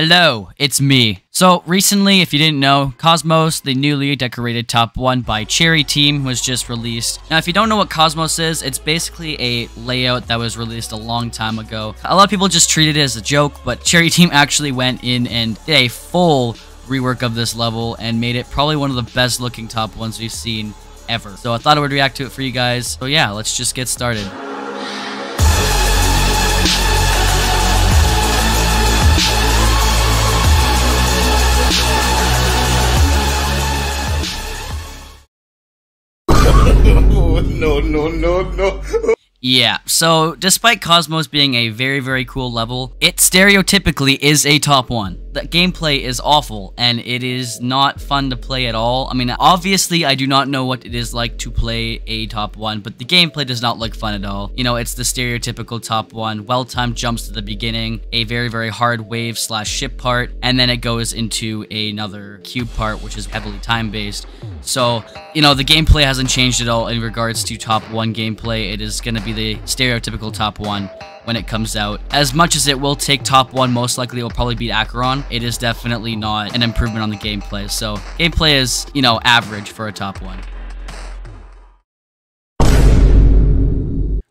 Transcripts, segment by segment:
Hello, it's me. So recently, if you didn't know, KOCMOC, the newly decorated top one by Cherry Team, was just released. Now, if you don't know what KOCMOC is, it's basically a layout that was released a long time ago. A lot of people just treated it as a joke, but Cherry Team actually went in and did a full rework of this level and made it probably one of the best looking top ones we've seen ever. So I thought I would react to it for you guys. So yeah, let's just get started. No. Yeah, so despite KOCMOC being a very, very cool level, it stereotypically is a top one. The gameplay is awful, and it is not fun to play at all. I mean, obviously, I do not know what it is like to play a top one, but the gameplay does not look fun at all. You know, it's the stereotypical top one, well-timed jumps to the beginning, a very, very hard wave slash ship part, and then it goes into another cube part, which is heavily time-based. So, you know, the gameplay hasn't changed at all in regards to top one gameplay. It is going to be the stereotypical top one when it comes out. As much as it will take top one, most likely it will probably beat Acheron. It is definitely not an improvement on the gameplay. So gameplay is, you know, average for a top one.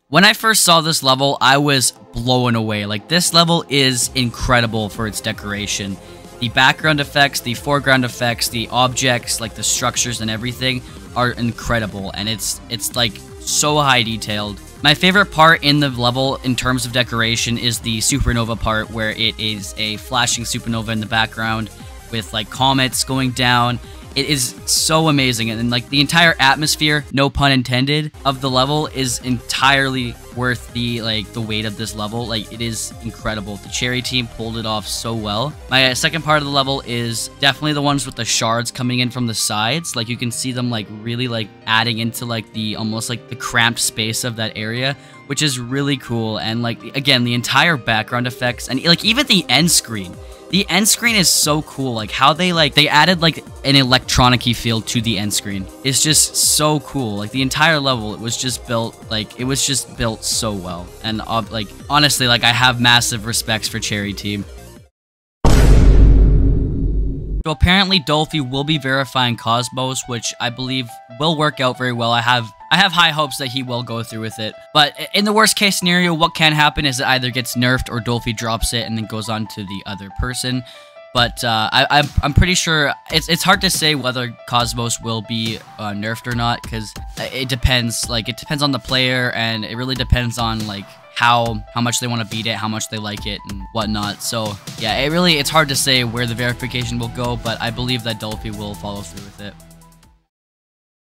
When I first saw this level, I was blown away. Like, this level is incredible for its decoration. The background effects, the foreground effects, the objects, like the structures and everything are incredible, and it's like so high detailed. My favorite part in the level in terms of decoration is the supernova part, where it is a flashing supernova in the background with like comets going down. It is so amazing, and like the entire atmosphere, no pun intended, of the level is entirely worth the weight of this level. Like, it is incredible. The Cherry Team pulled it off so well. My second part of the level is definitely the ones with the shards coming in from the sides. Like, you can see them like really like adding into like the almost like the cramped space of that area, which is really cool. And like, again, the entire background effects, and like even the end screen. The end screen is so cool. Like, how they added like an electronic-y feel to the end screen. It's just so cool. Like, the entire level, it was just built so well. And like, honestly, like, I have massive respects for Cherry Team. So apparently Dolphy will be verifying KOCMOC, which I believe will work out very well. I have high hopes that he will go through with it. But in the worst case scenario, what can happen is it either gets nerfed or Dolphy drops it and then goes on to the other person. But I'm pretty sure it's hard to say whether KOCMOC will be nerfed or not, because it depends. Like, it depends on the player, and it really depends on like how much they want to beat it, how much they like it, and whatnot. So yeah, it's hard to say where the verification will go, but I believe that Dolphy will follow through with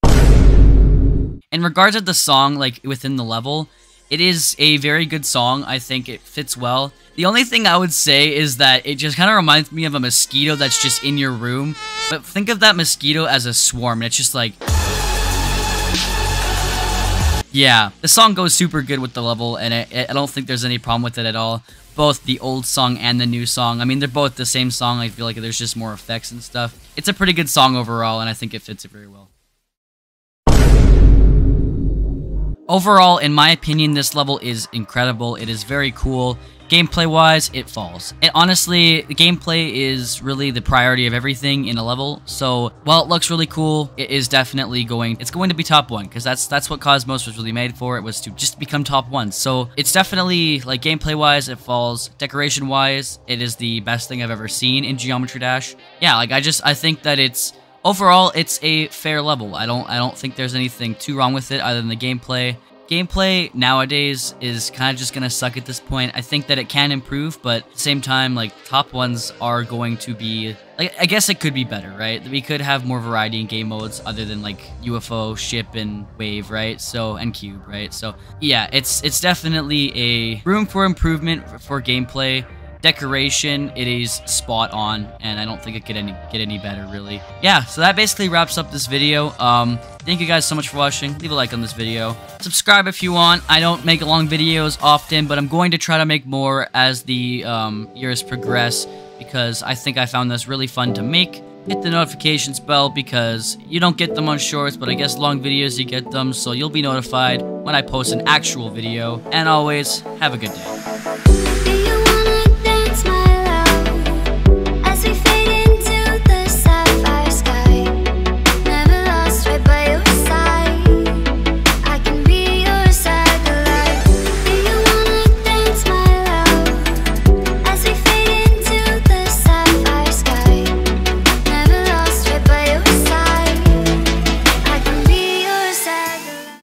it. In regards to the song, like, within the level, it is a very good song. I think it fits well. The only thing I would say is that it just kind of reminds me of a mosquito that's just in your room. But think of that mosquito as a swarm, and it's just like... Yeah, the song goes super good with the level, and I don't think there's any problem with it at all. Both the old song and the new song. I mean, they're both the same song. I feel like there's just more effects and stuff. It's a pretty good song overall, and I think it fits it very well. Overall, in my opinion, this level is incredible. It is very cool. Gameplay-wise, it falls. And honestly, the gameplay is really the priority of everything in a level. So while it looks really cool, it is definitely going to be top one, because that's what KOCMOC was really made for. It was to just become top one. So it's definitely, like, gameplay-wise, it falls. Decoration-wise, it is the best thing I've ever seen in Geometry Dash. Yeah, like, I think that it's... Overall, it's a fair level. I don't think there's anything too wrong with it other than the gameplay. Gameplay nowadays is kind of just gonna suck at this point. I think that it can improve, but at the same time, like, top ones are going to be... Like, I guess it could be better, right? We could have more variety in game modes other than like UFO, ship, and wave, right? So, and cube, right? So yeah, it's definitely a room for improvement for gameplay. Decoration, it is spot on, and I don't think it could get any better, really. Yeah, so that basically wraps up this video. Thank you guys so much for watching. Leave a like on this video. Subscribe if you want. I don't make long videos often, but I'm going to try to make more as the years progress, because I think I found this really fun to make. Hit the notifications bell, because you don't get them on shorts, but I guess long videos you get them, so you'll be notified when I post an actual video. And always, have a good day.